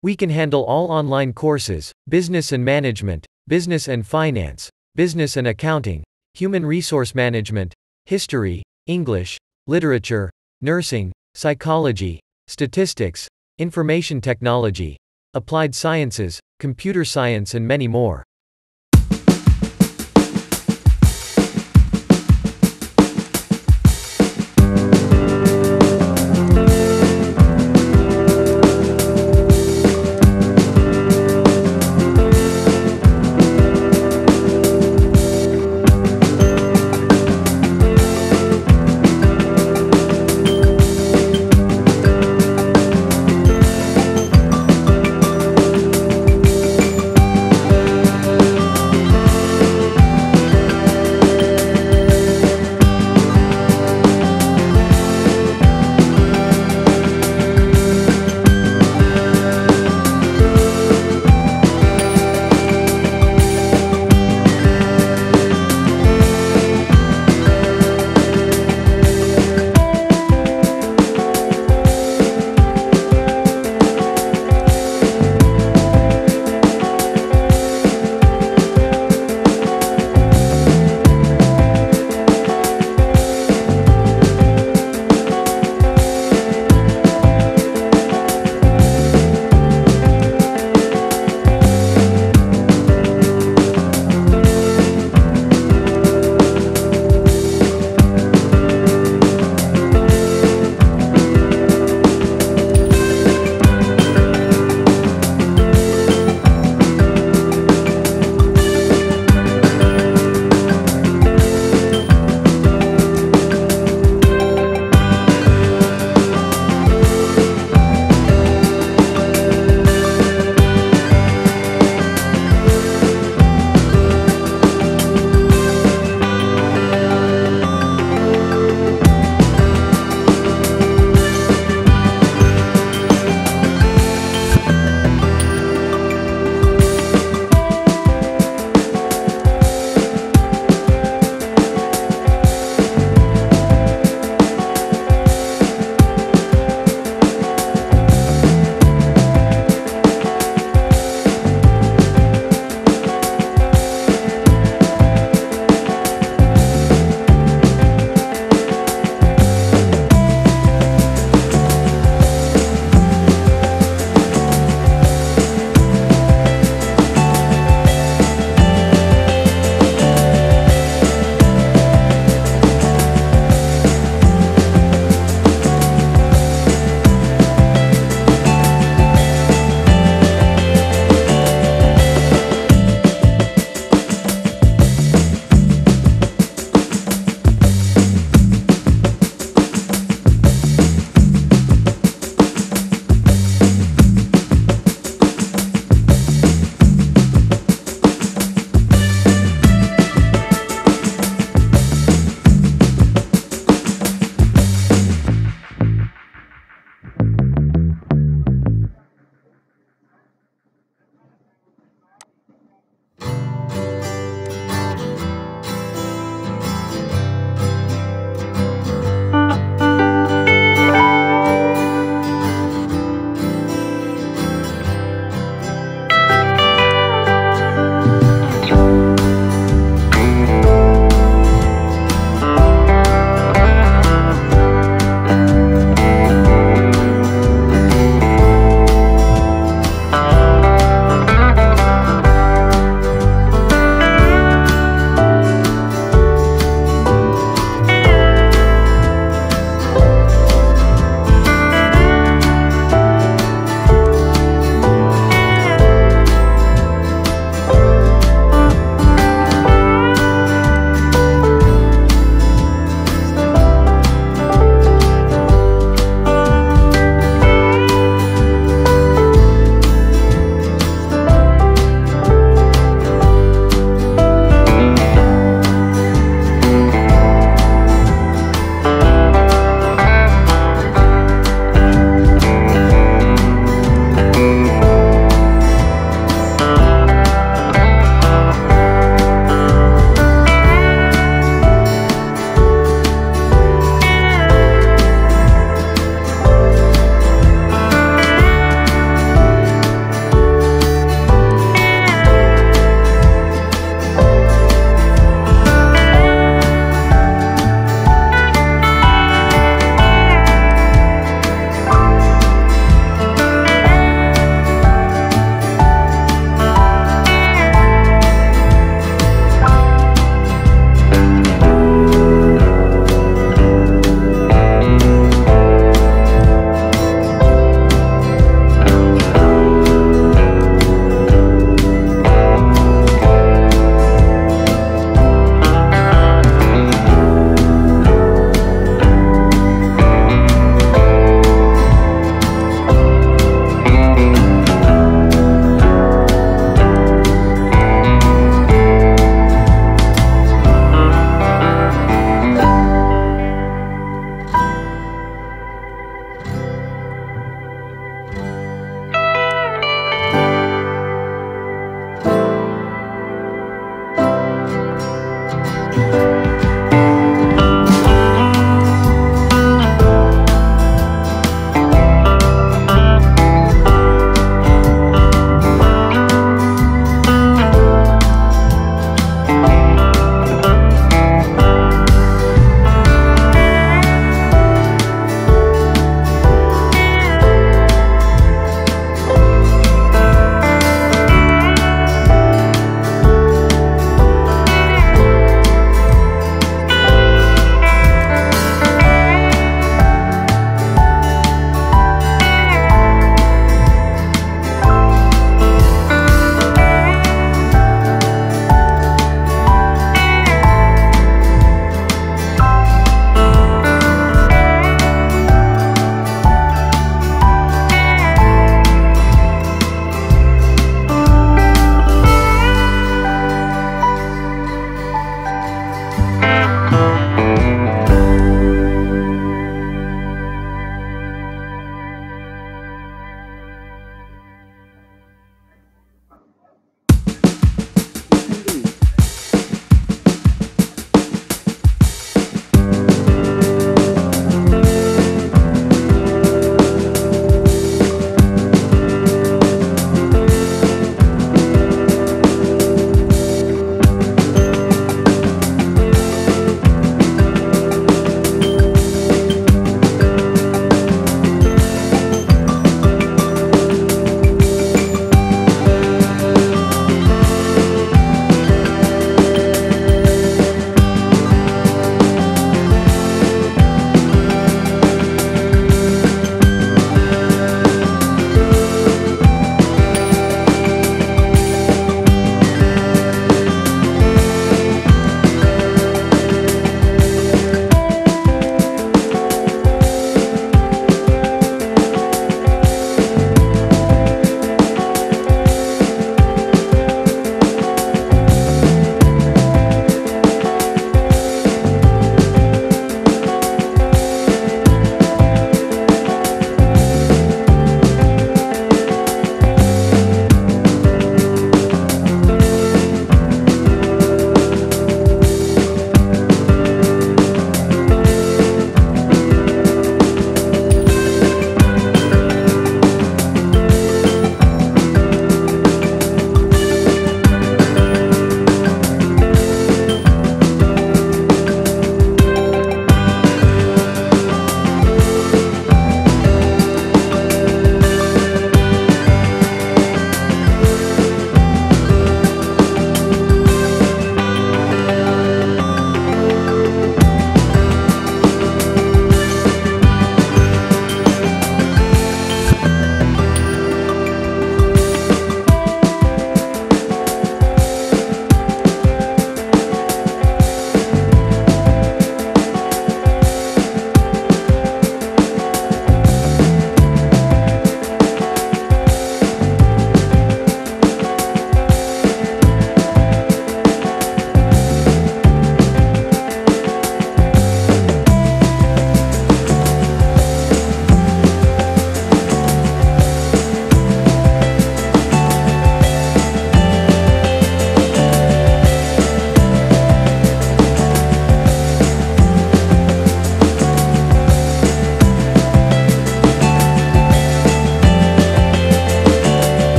We can handle all online courses, business and management, business and finance, business and accounting, human resource management, history, English, literature, nursing, psychology, statistics, information technology, applied sciences, computer science and many more.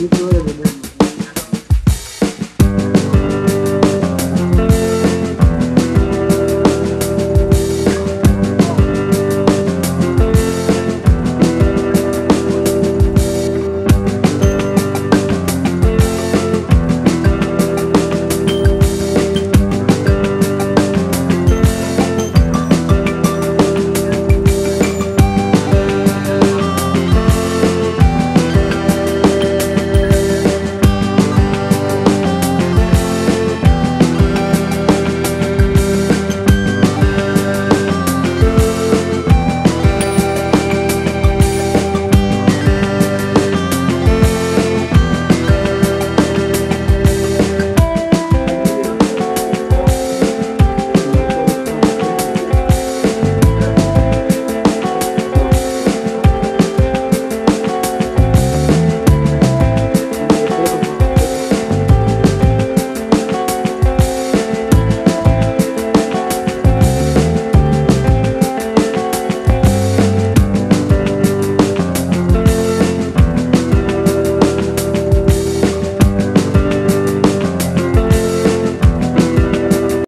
You do it.